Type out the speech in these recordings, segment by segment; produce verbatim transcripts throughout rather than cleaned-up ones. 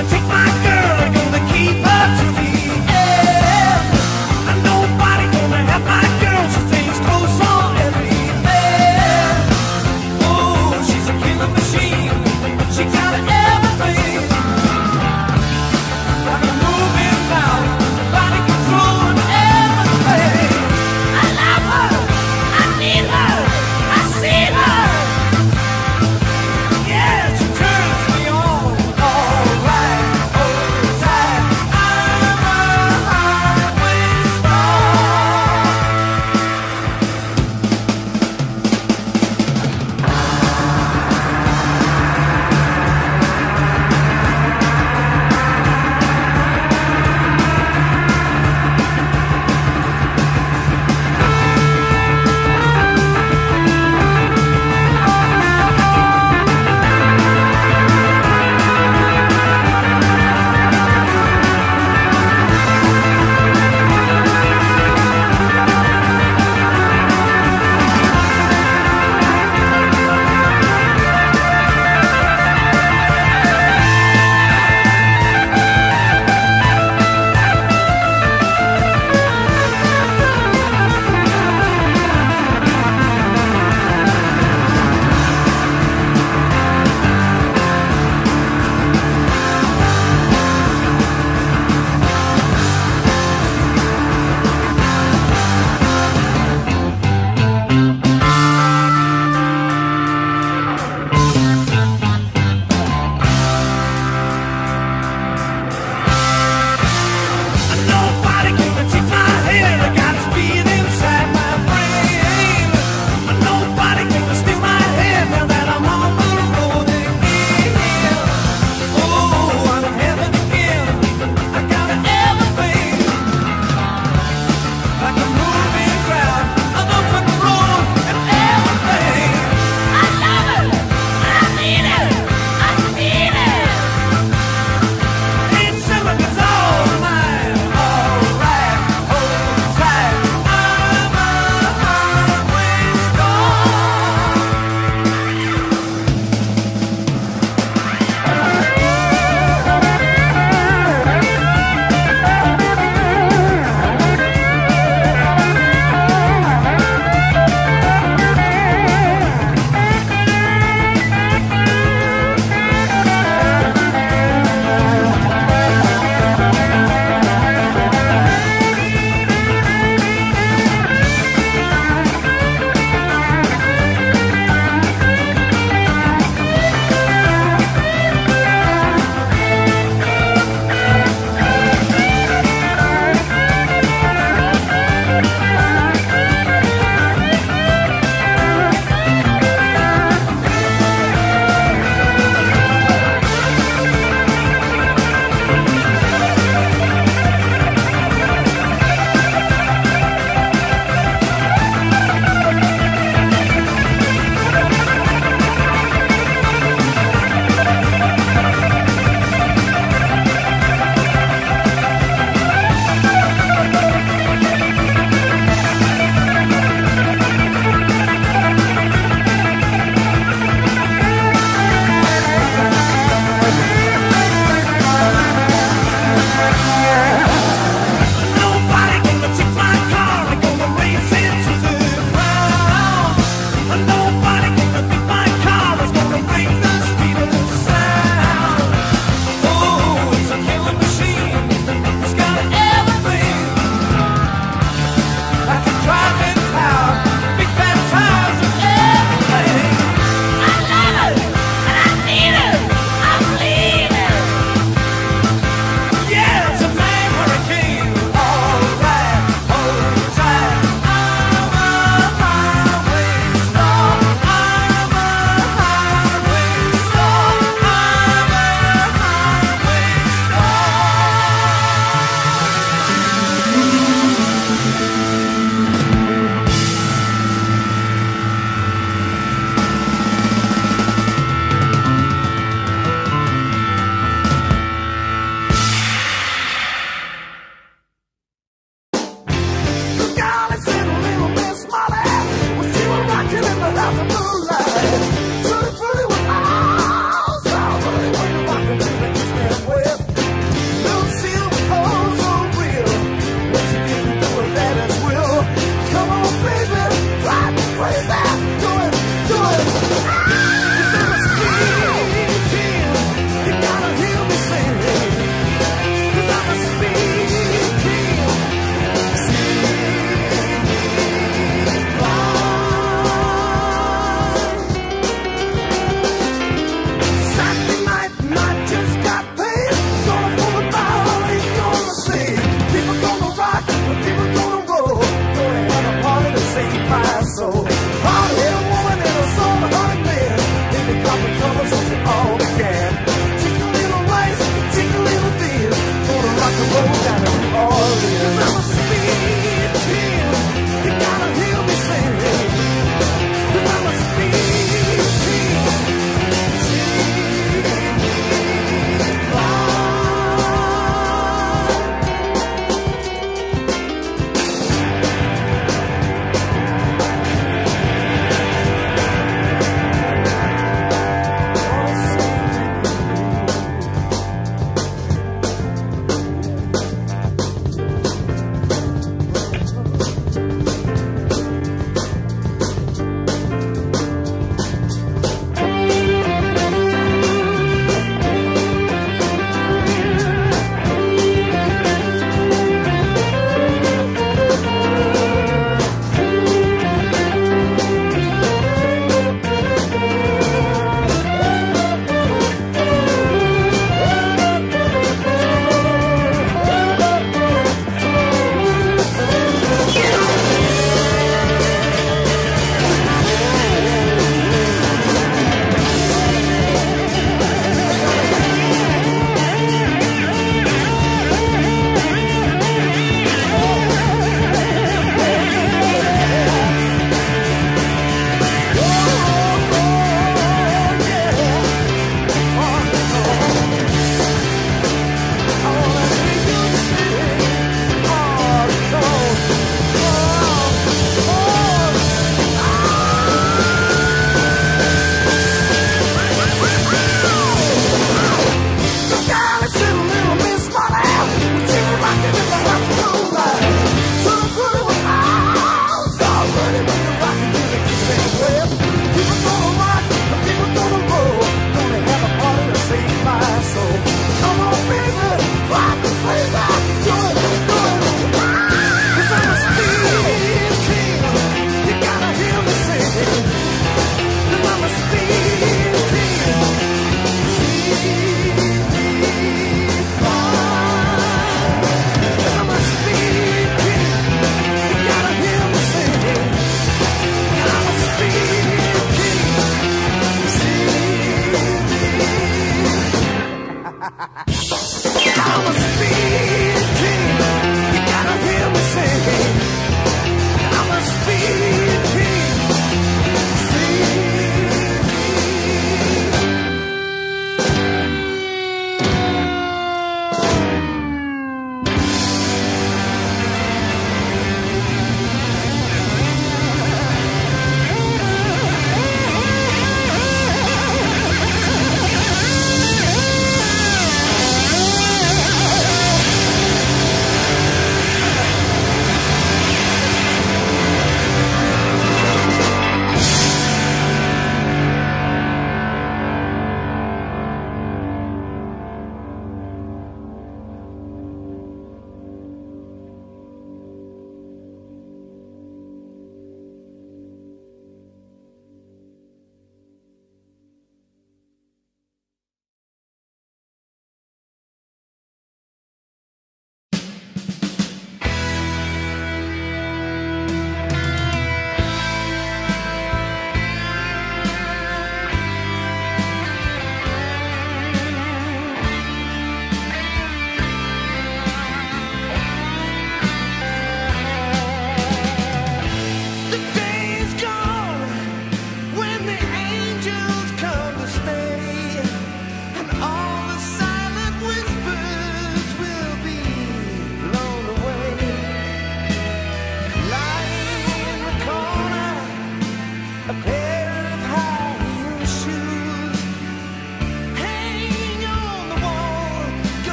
Oh!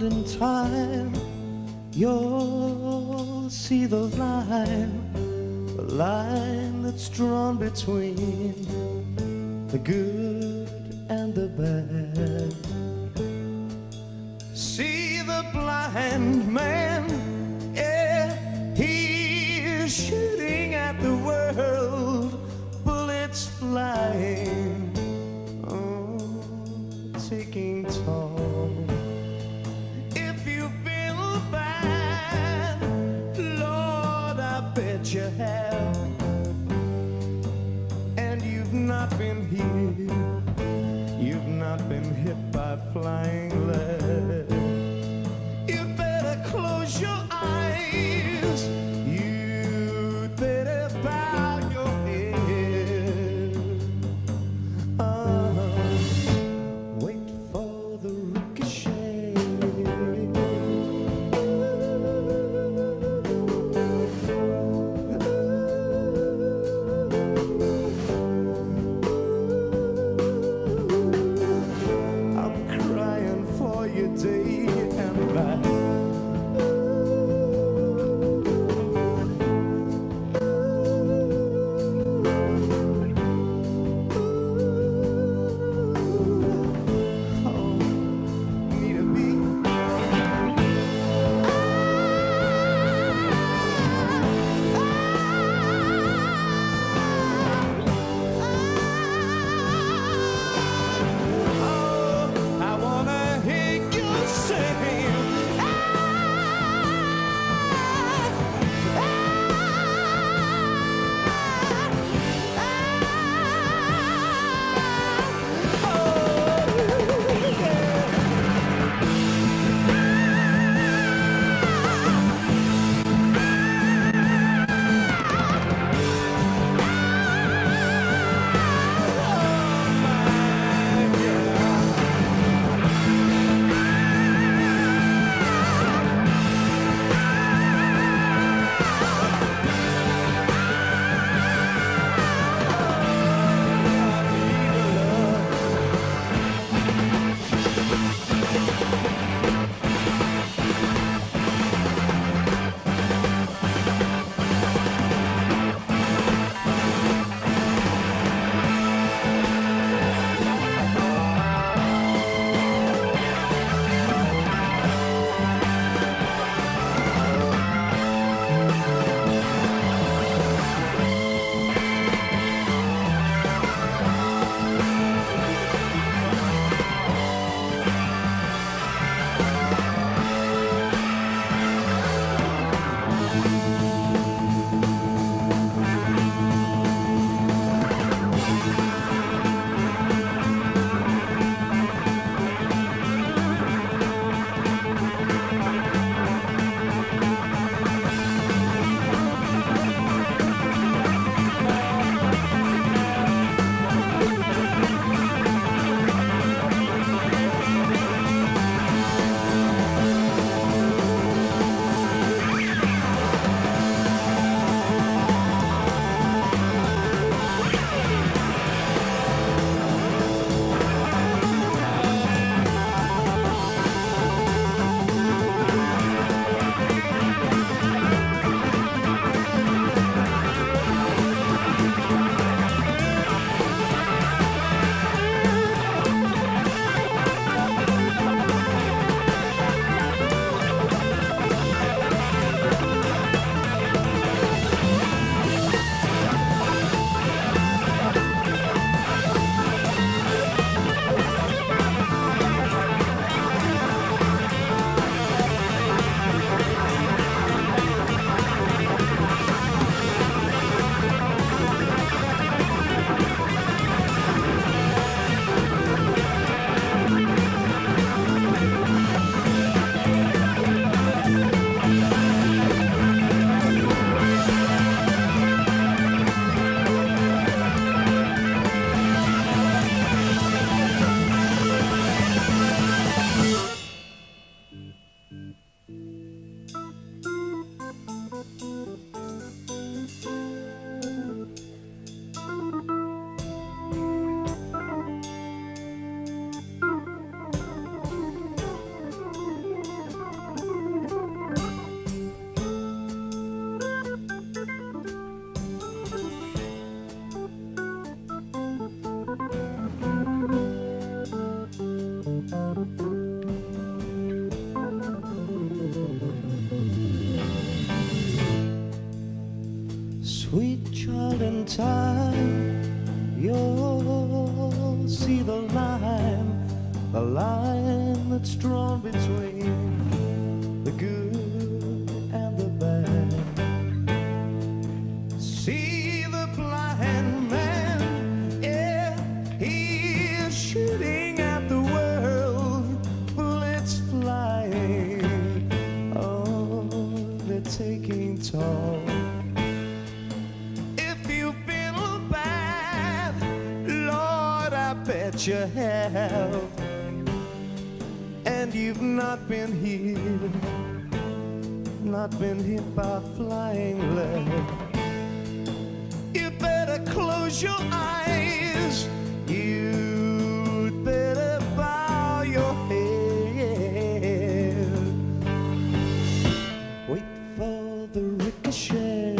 around in time, you'll see the line, the line that's drawn between the good and the bad. See the blind man, yeah, he's shooting at the world, bullets flying, oh, taking toll. If you've been bad, Lord, I bet you have, and you've not been here, you've not been hit by flying lead. Close your eyes, you better bow your head. Oh, wait for the ricochet. Ooh, ooh, ooh. Sweet child, in time you'll see the line, the line that's drawn between the good and the bad. See the blind man, yeah, he is shooting at the world, bullets flying, oh, they're taking toll. You have, and you've not been here, not been hit by flying lead. You better close your eyes, you'd better bow your head, wait for the ricochet.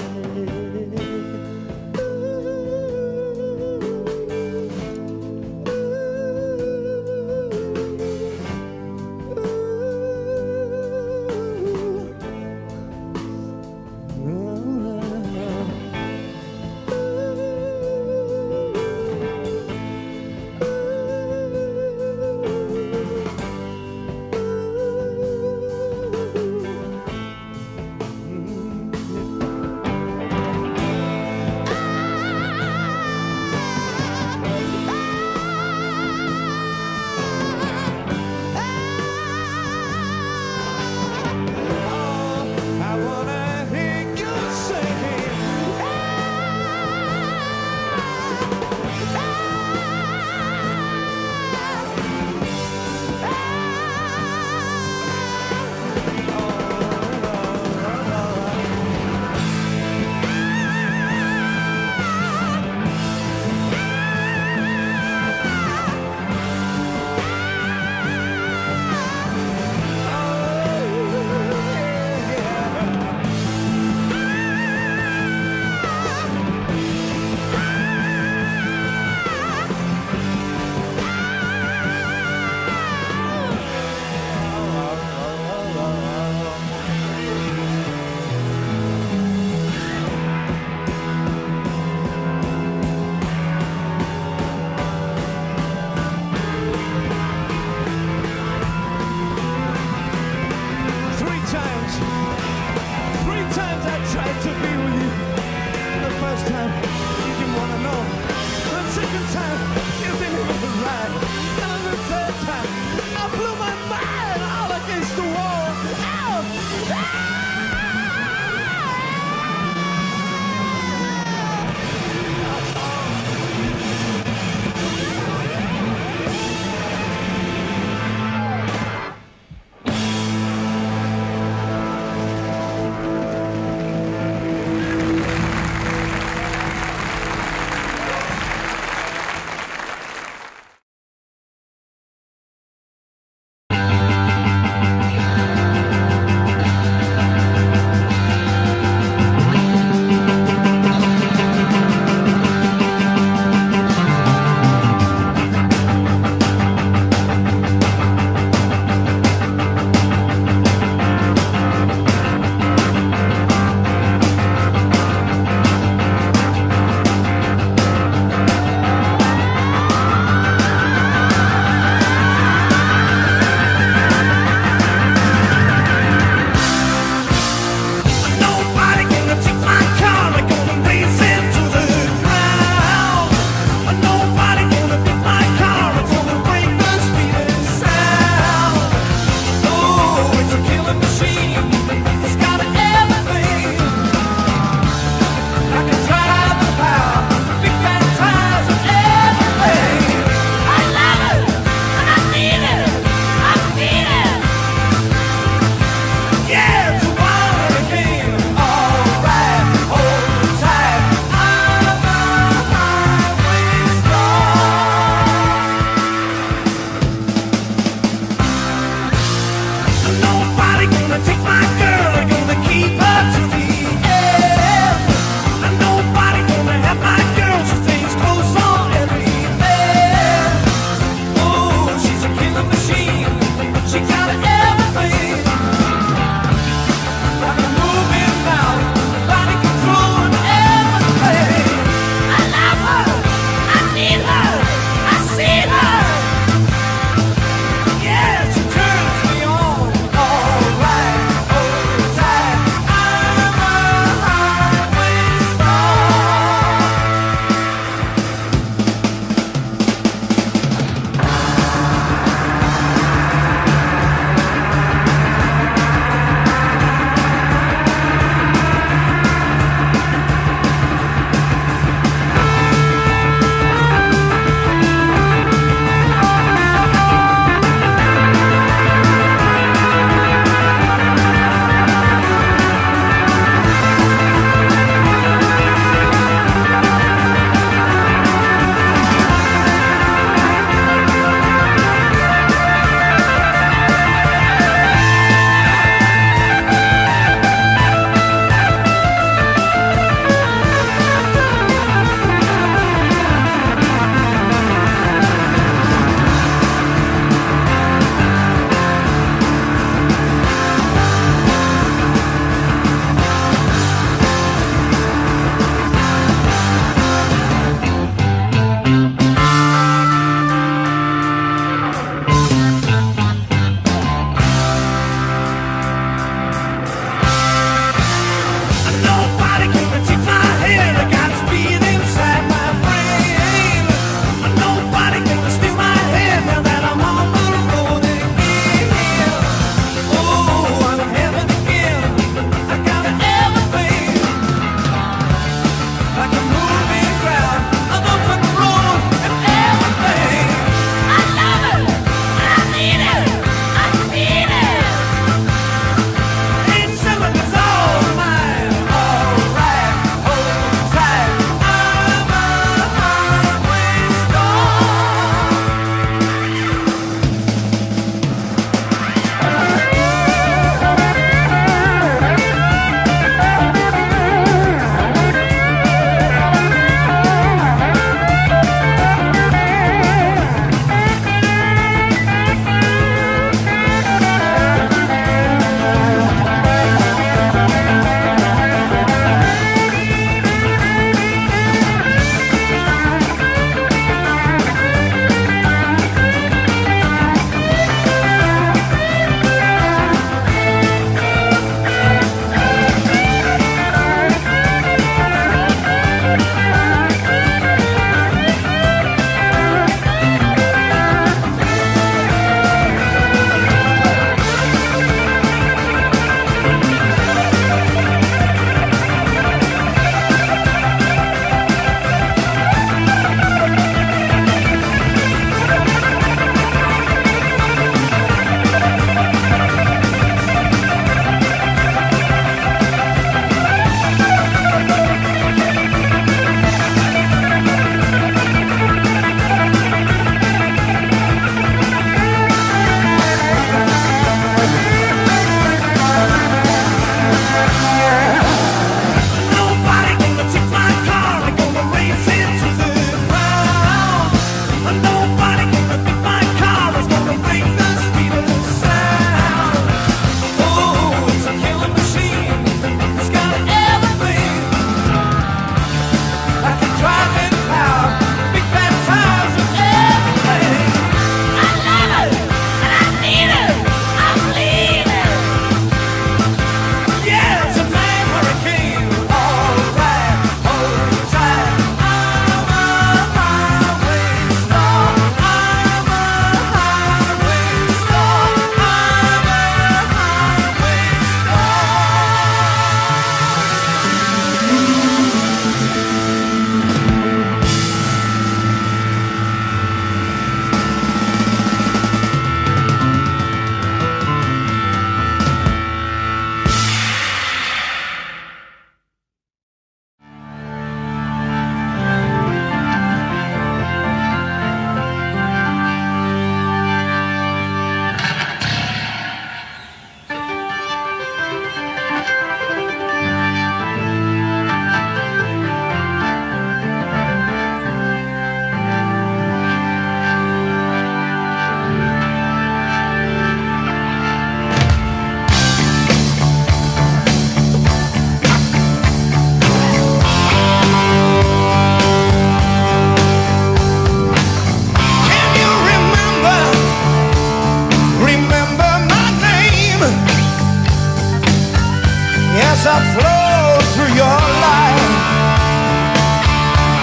your life.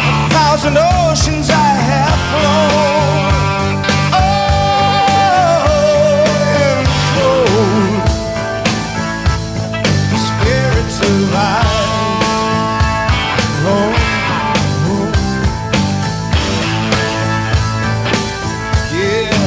A thousand oceans I have flown. Oh, and flown. The Spirit's alive. Oh, oh. Yeah. Yeah.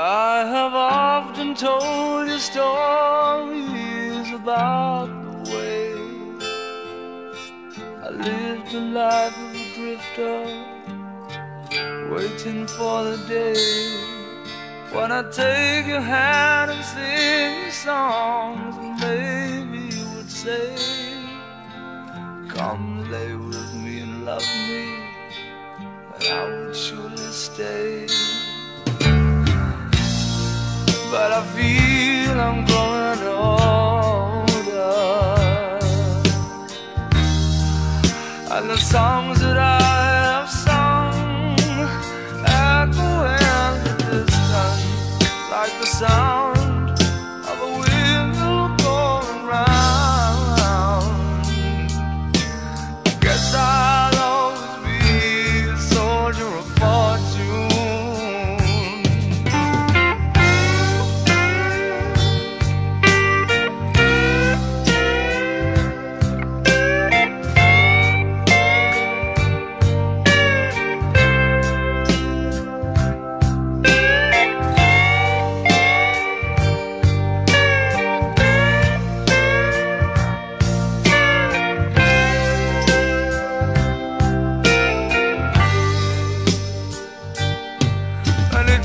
I have often told you stories about the way I lived a life of a drifter, waiting for the day when I take your hand and sing songs, and maybe you would say, come lay with me and love me, and I would surely stay. But I feel I'm growing older, and the songs that I have sung echo in the distance, like the sound of a wheel going round. Guess I'll always be a soldier of fortune.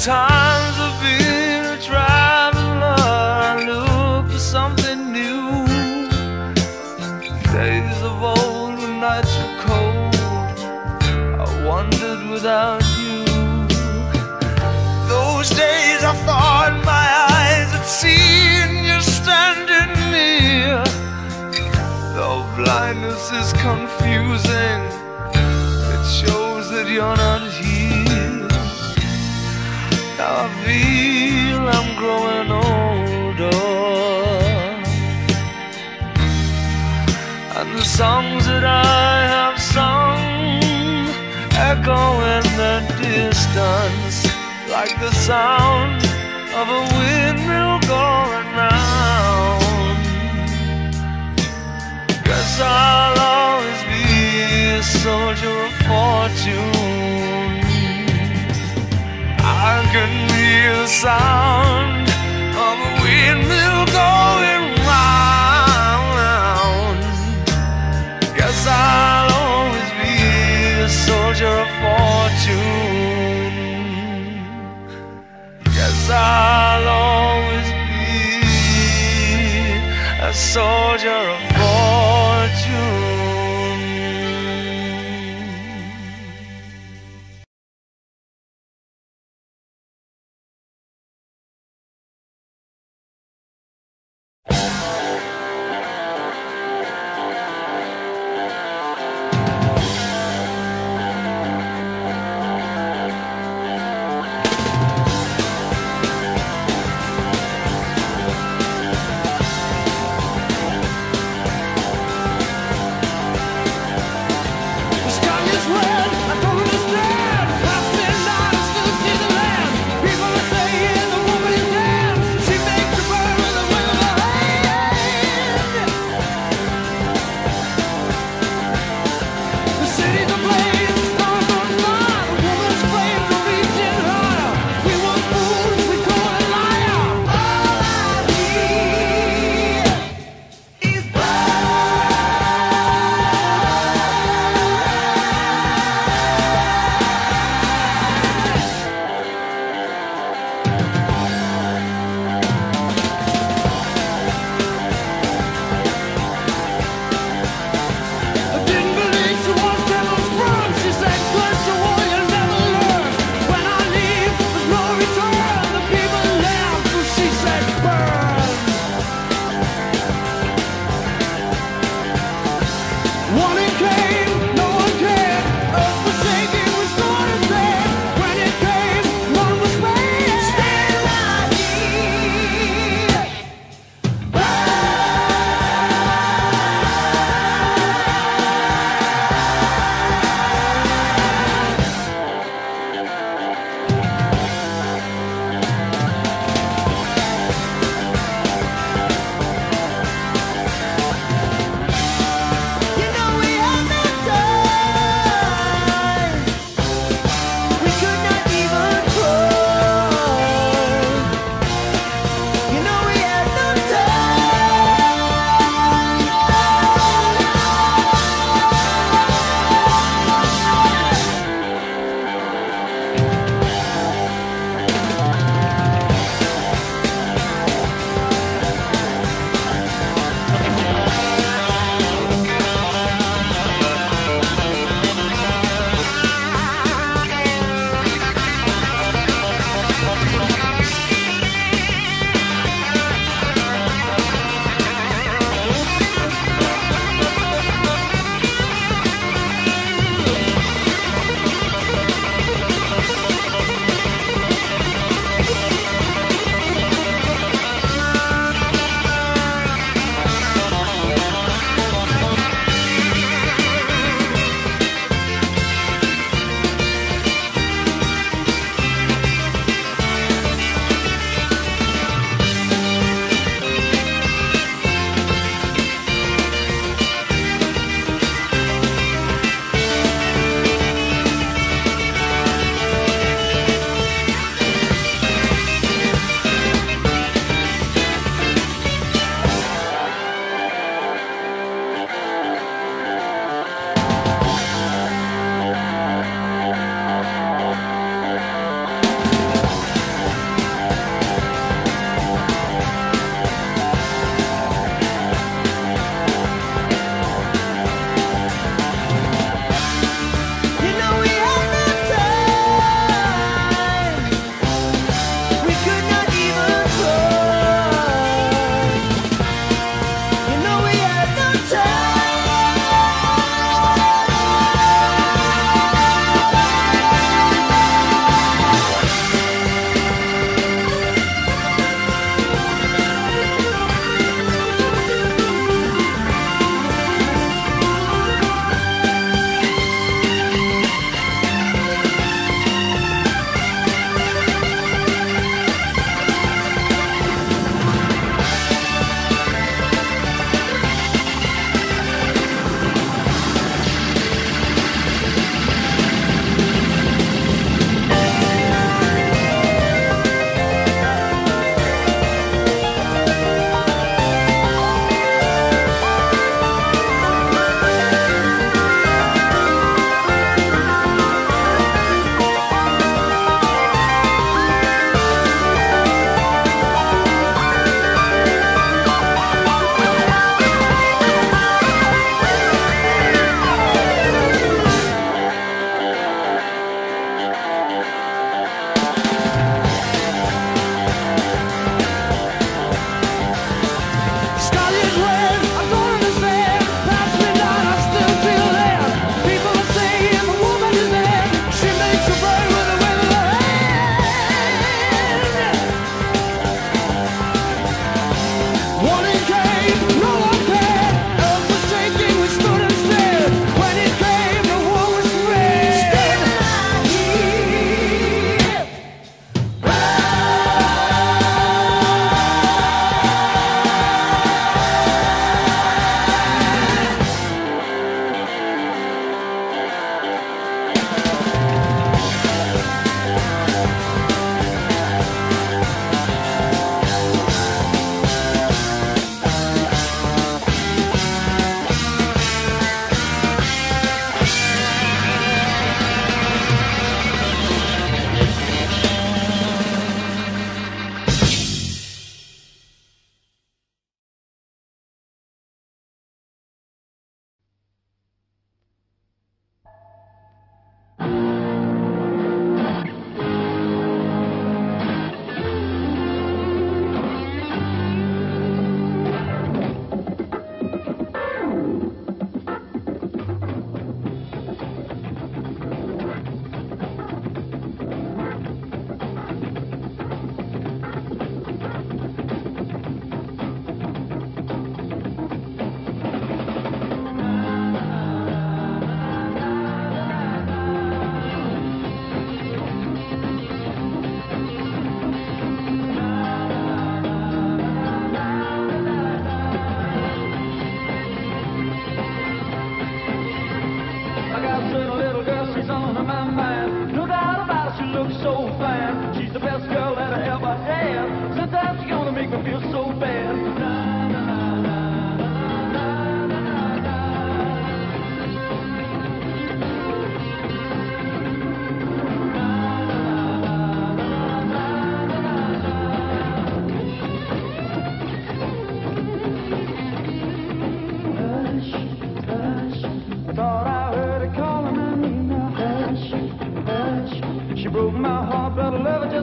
Times of being a traveler, look for something new. Days of old and nights were cold, I wandered without you. Those days I thought my eyes had seen you standing near. Though blindness is confusing, it shows that you're not here. I feel I'm growing older, and the songs that I have sung echo in the distance, like the sound of a windmill going round. Guess I'll always be a soldier of fortune. I can hear the sound of a windmill going round. Guess I'll always be a soldier of fortune. Guess I'll always be a soldier of fortune.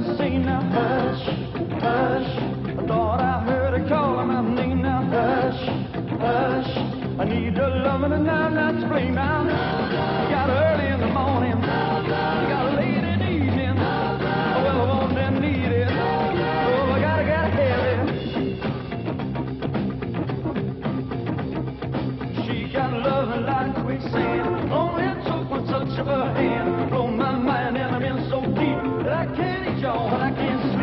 to see now. Hush, hush, I thought I heard her calling my name now. Hush, hush, I need your loving and I'm not spring now. I got early in the morning, I got late in the evening. Well, I want and need it, oh, I gotta gotta have it. She got loving like quicksand, only took one touch of her hand. Blow my mind and I'm in so deep that I can't eat y'all and I can't sleep.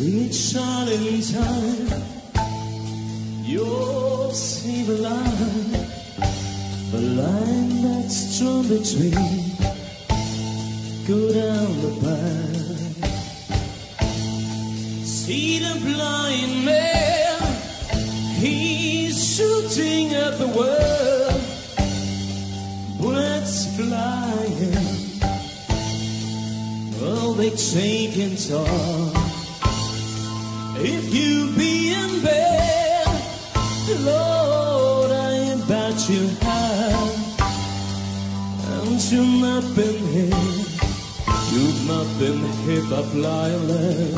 Sweet Charlie, time, you'll see the line, the line that's drawn between good and the bad. See the blind man, he's shooting at the world, bullets flying, all they take and talk. If you be in bed, Lord, I am about you high, and you've not been here, you've not been hit by flying.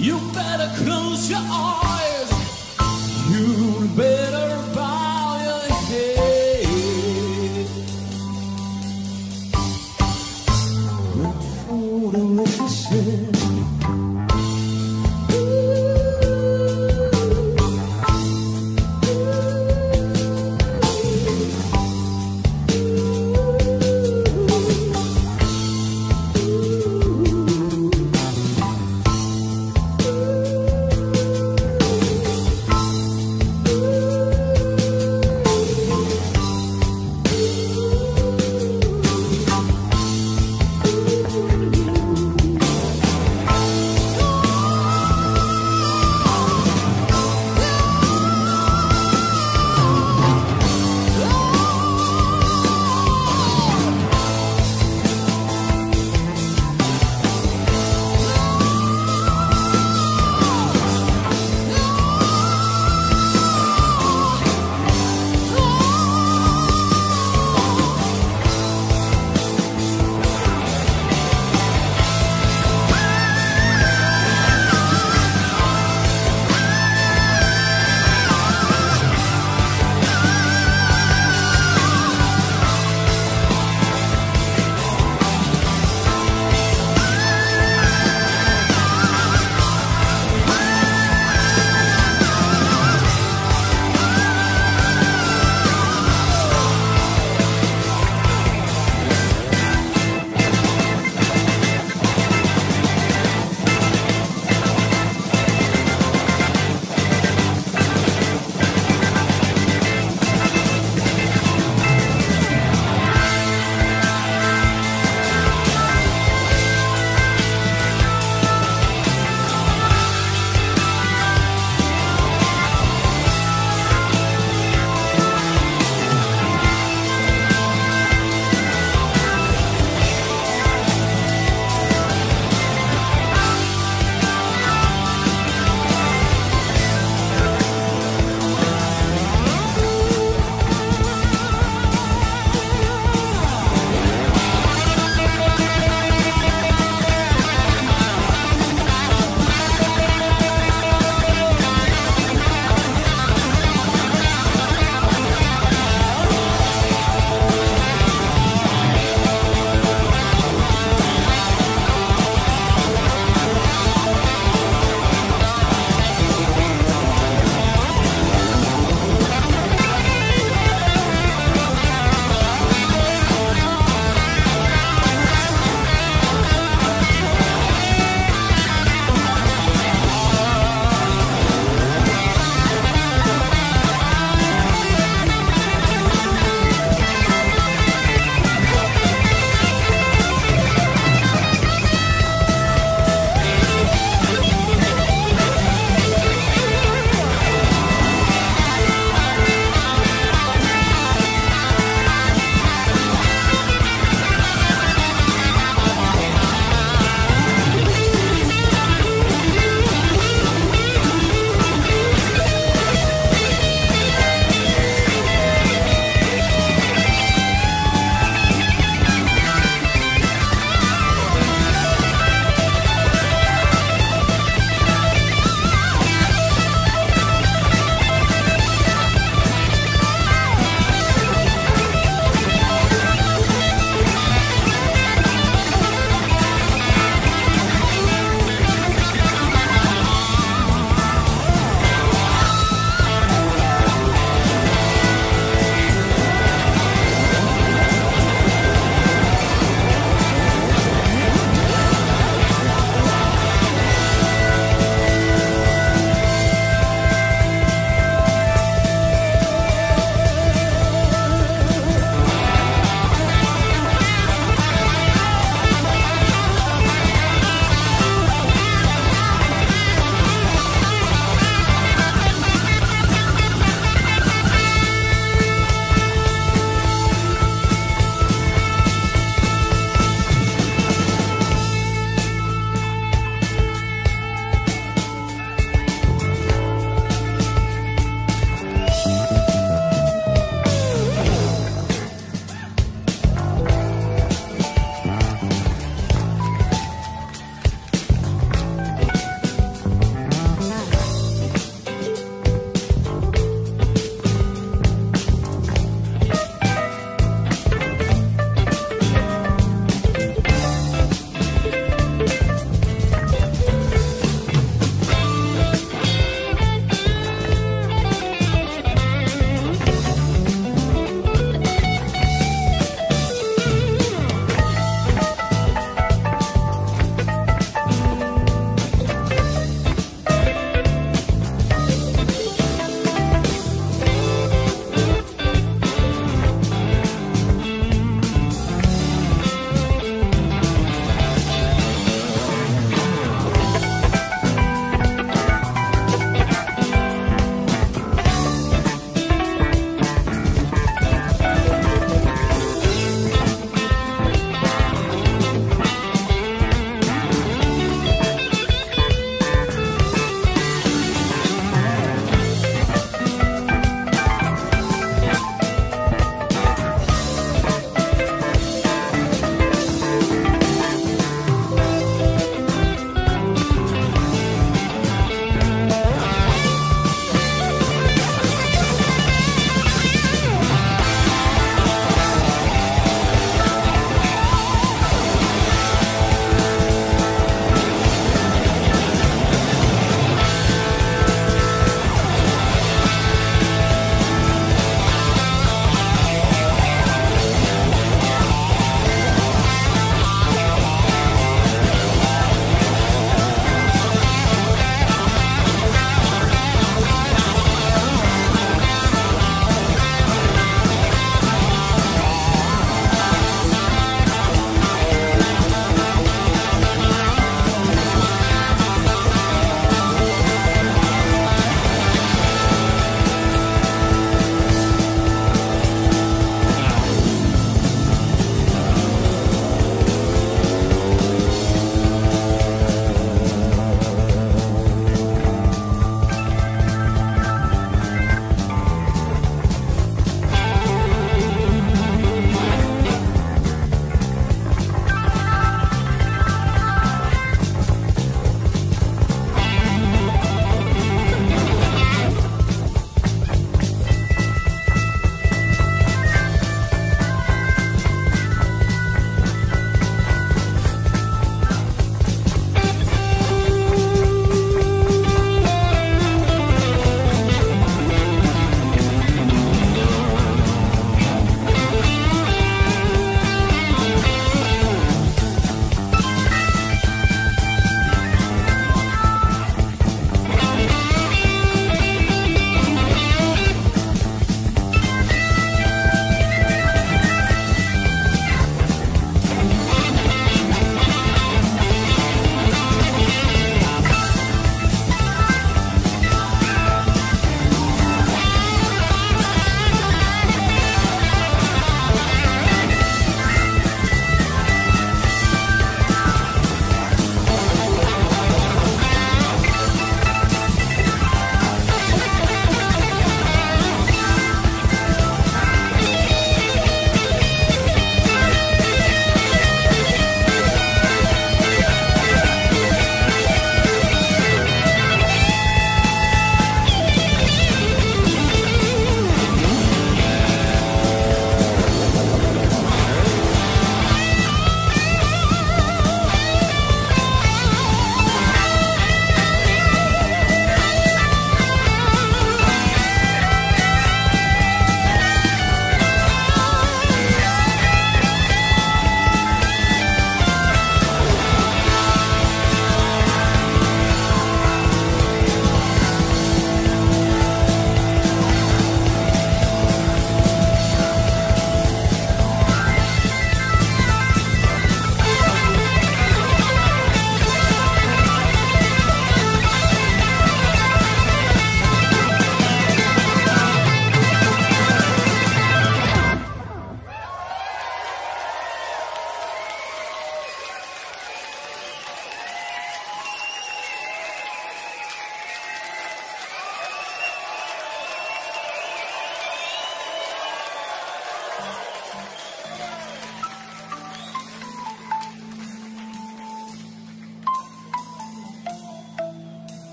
You better close your eyes, you better bow your head. Look for the wishes.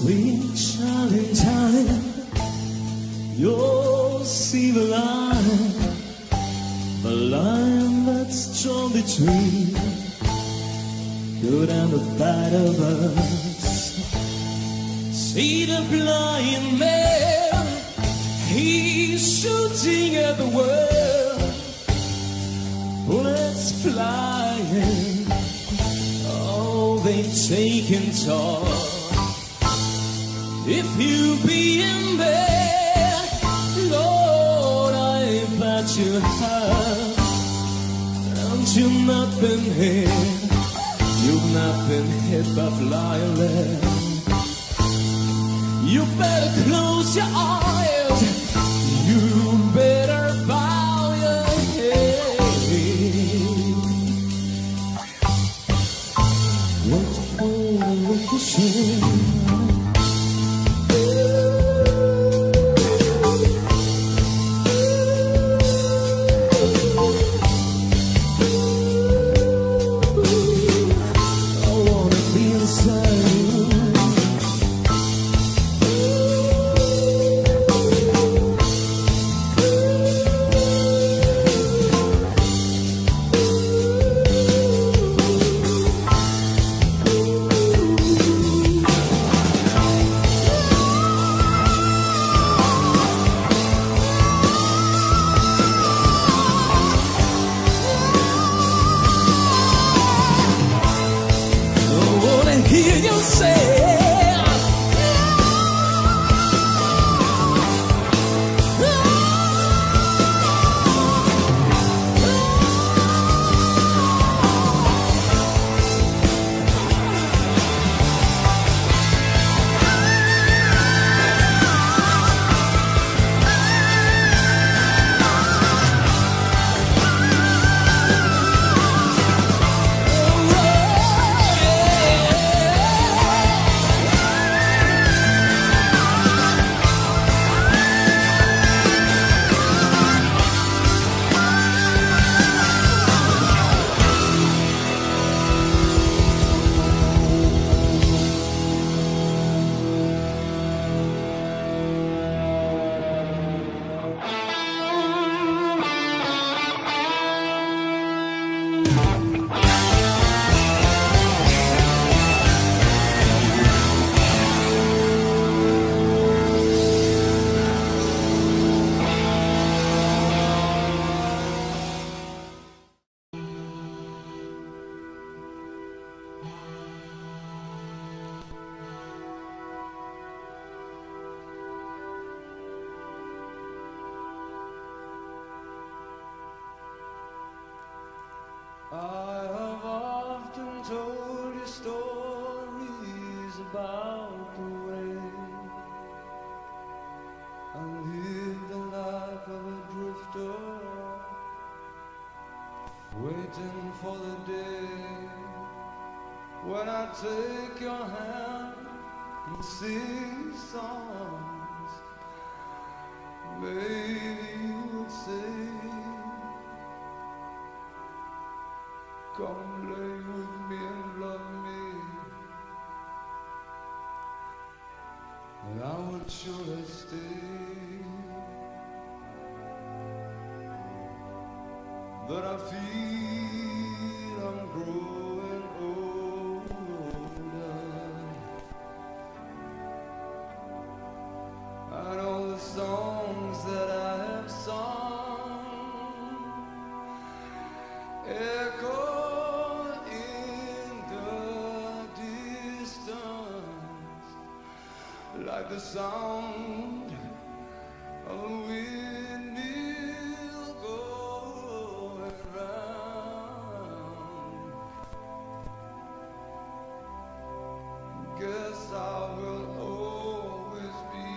Sweet Charlie, Charlie, you'll see the line, the line that's drawn between good and the bad of us. See the blind man, he's shooting at the world, bullets flying, oh, they've taken toll. If you be in bed, Lord, I bet you have. And you've not been hit, you've not been hit by flying. You better close your eyes, you better bow your head. Look for the ricochet. Take your hand and sing songs. Maybe you would say, come play with me and love me. And I would surely stay. But I feel I'm growing. Songs that I have sung echo in the distance like the sound of a windmill going round. Guess I will always be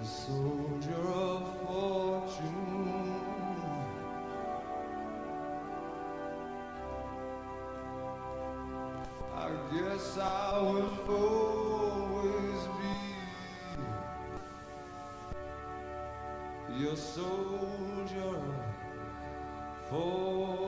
a soldier of fortune. I guess I will always be your soldier of fortune.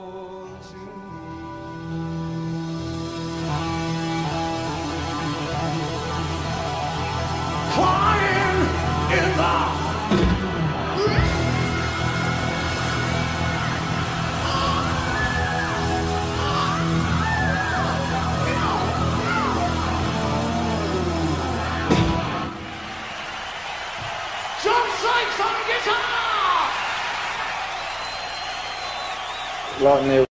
right near.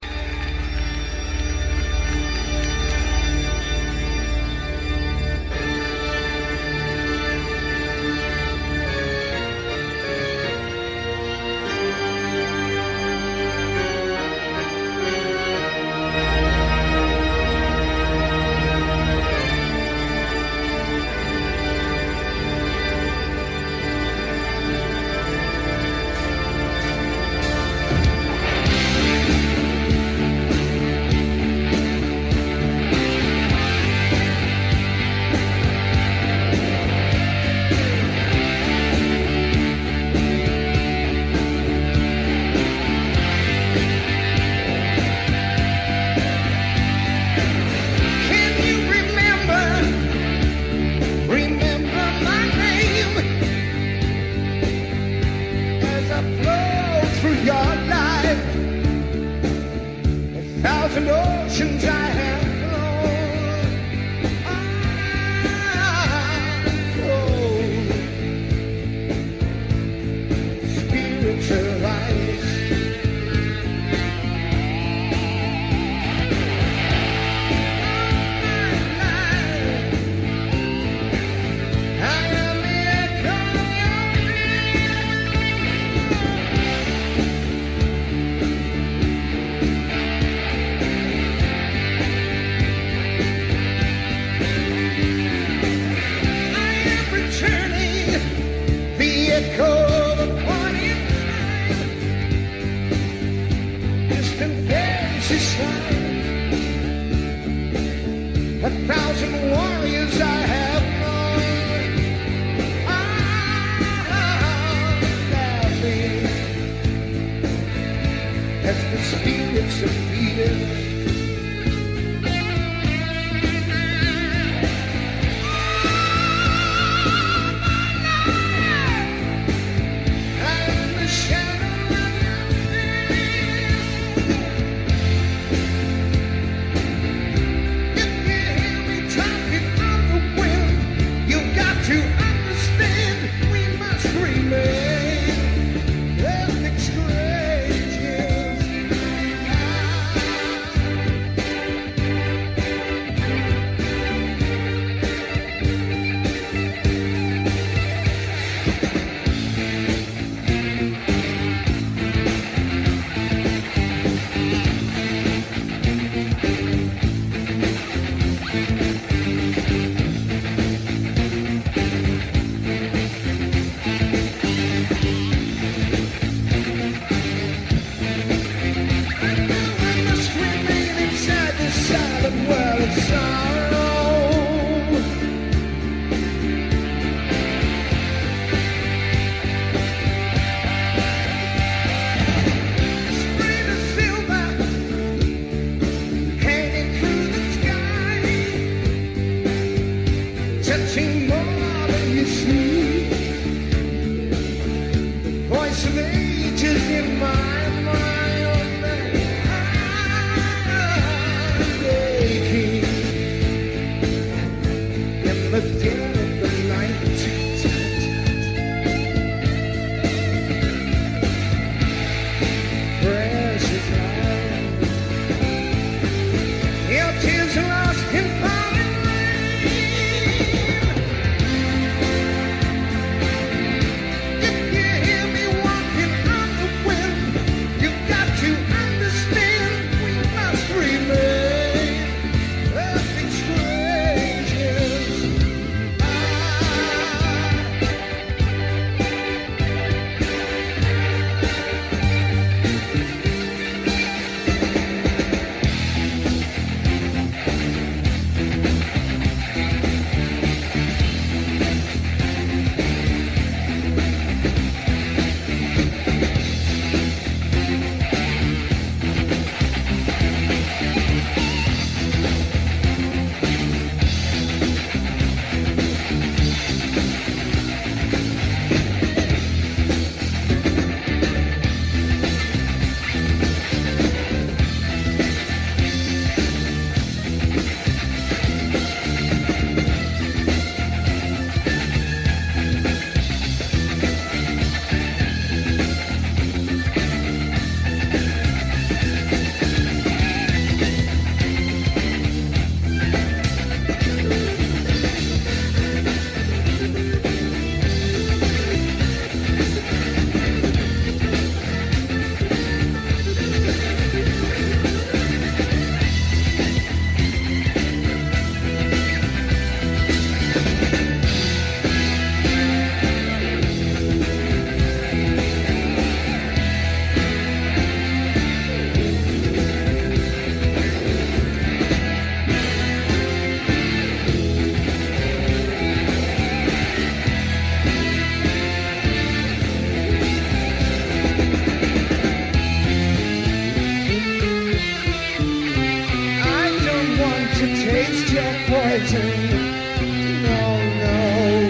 to taste your poison. Oh no.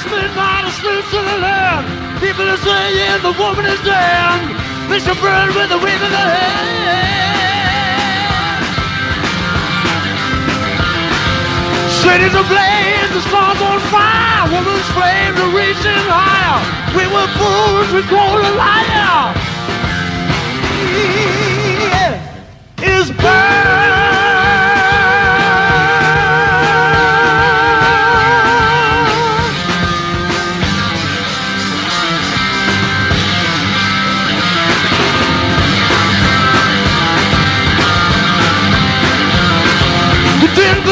spin by the streets of the land. People are saying the woman is damned. They should burn with the wave of the hand. Cities ablaze, the stars on fire. Woman's flames are reaching higher. We were fools, we called a liar. Is burn.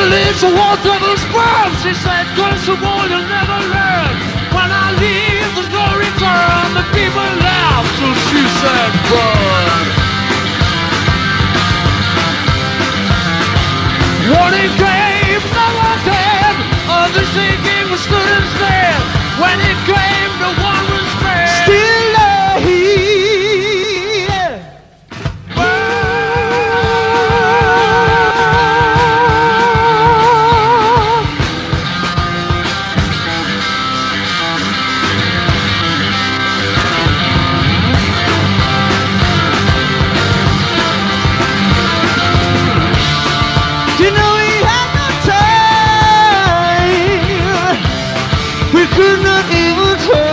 It's a war devil's world. She said, go to war, you'll never learn. When I leave, there's no return. The people laughed, so she said, burn. Warning came, no one dead. Others thinking we stood instead. When it came, no one was spared. Still could not even try.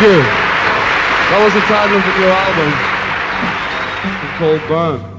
Thank you. That was the title of your album. It's called Burn.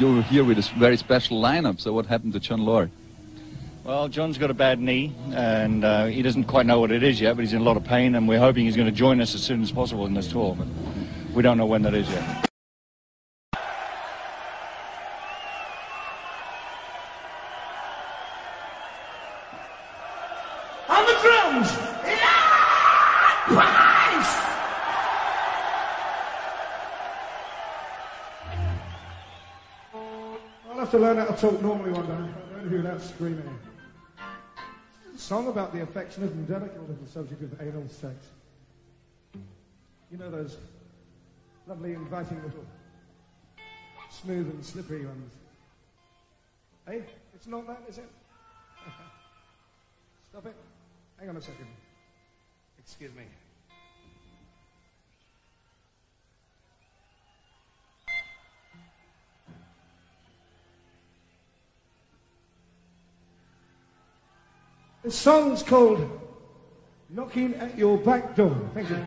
You're here with a very special lineup, so what happened to John Lord? Well, John's got a bad knee, and uh, he doesn't quite know what it is yet, but he's in a lot of pain, and we're hoping he's going to join us as soon as possible in this tour, but we don't know when that is yet. On the drums! Yeah! To learn how to talk normally one day. I don't know who that's screaming. A song about the affectionate and delicate little subject of anal sex. You know those lovely, inviting little, smooth and slippery ones. Hey, it's not that, is it? Stop it. Hang on a second. Excuse me. The song's called Knocking at Your Back Door. Thank you.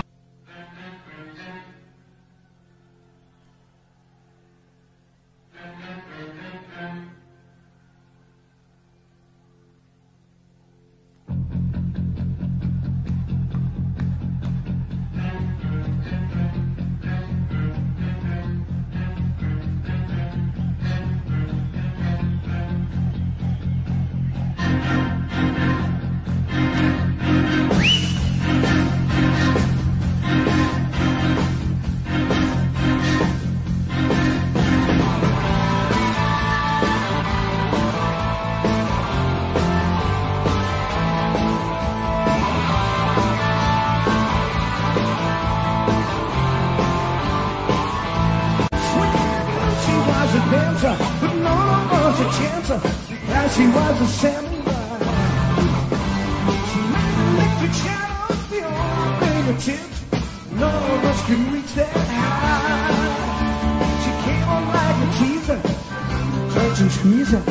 But no one was a chancer. Now she was a samurai. She made an electric shadow of the old fingertips. None of us could reach that high. She came on like a teaser, touch and squeeze her, enjoy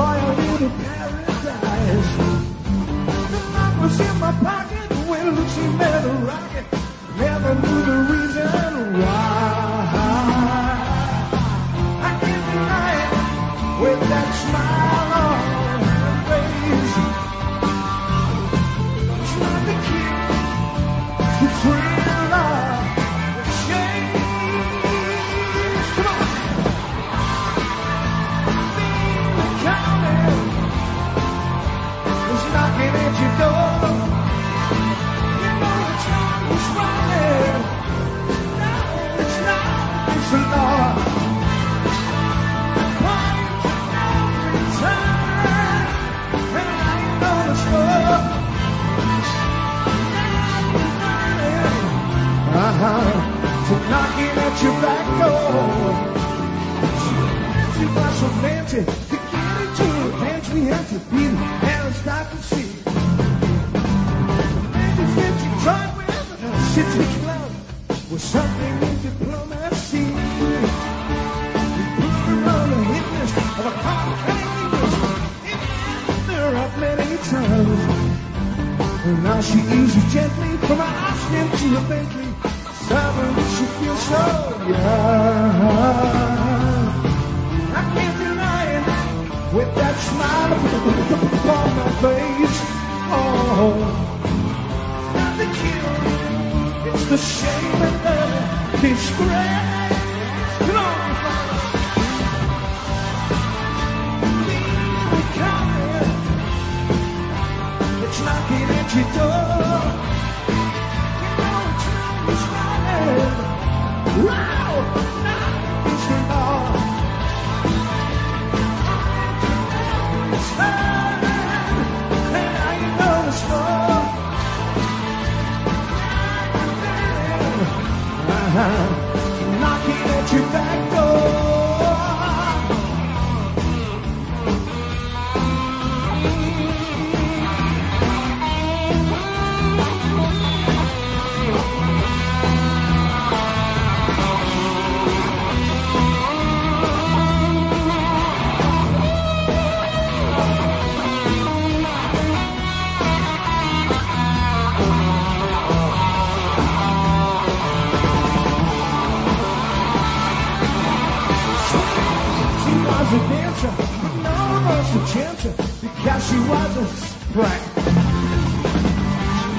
a little paradise. The light was in my pocket when Lucy met a rocket. Never knew the reason why. With that smile on her face, trying to keep the thrill of the chase. Come on. The county was knocking at your door. You know the time was running. Now it's not so long. For knocking at your back door. She was so fancy. To get into her pants we had to beat her aristocracy. Maybe fifty tried with her city club was something in diplomacy. We put her on the hit list of a podcast. It ended her up many times. And now she eases gently from her Austin to her Bentley. Seven, she feels so young. I can't deny it. With that smile on my face. Oh, not the guilt, it's the shame and the disgrace. Come on, leave coming. It's knocking at your door. Wow, now it's the law. It's time, and I know the score. I'm knocking at your back a dancer, but none of us a chancer, because she was a sprite. She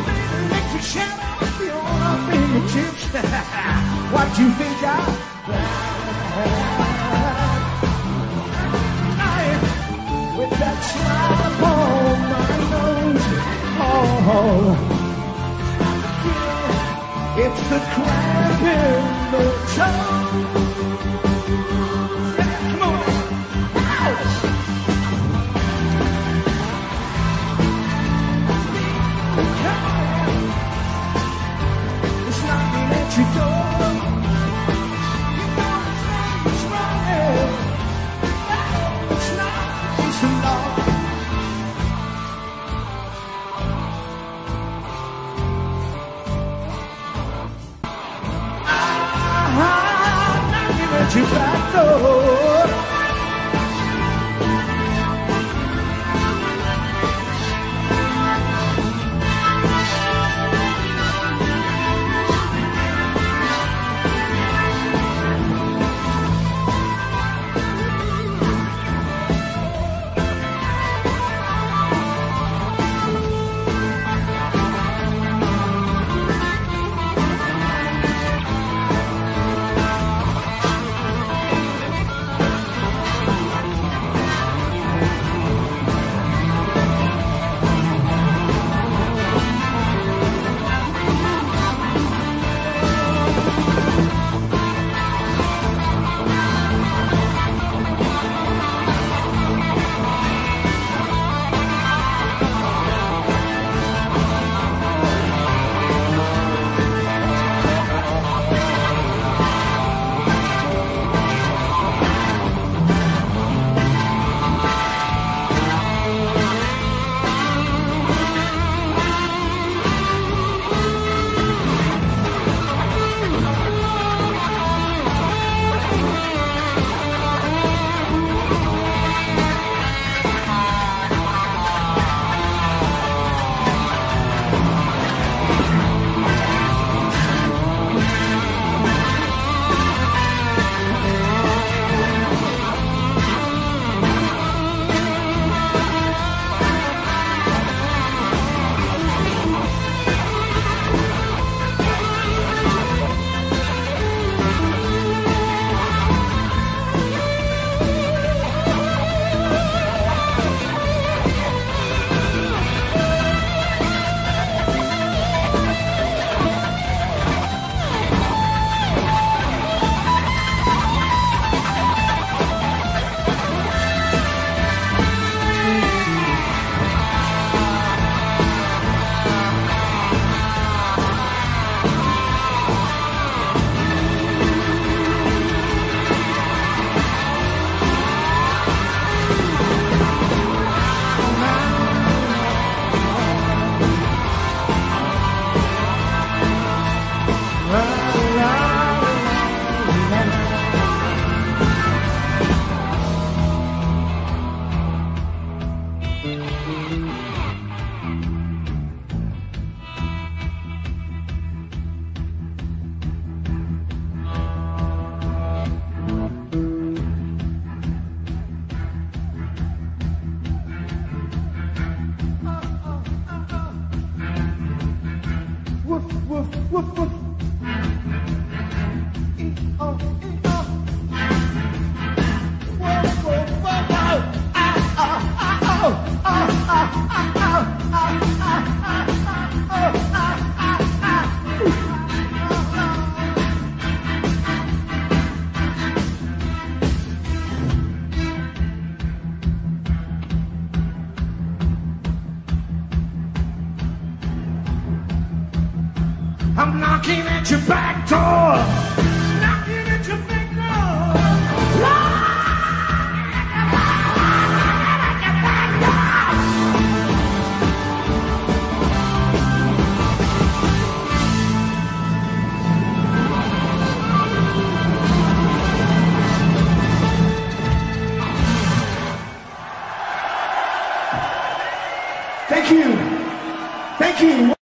made an electric shadow with the old fingertips. What do you think I died? With that smile on my nose. Oh, it's the crab in the toe. Yeah, come on. You don't, you know it's not what's right. No, it's not what's wrong. I'm knocking at your back door. I'm I'm knocking at your back door. Knocking at your back door. Knocking at your back door. Thank you. Thank you.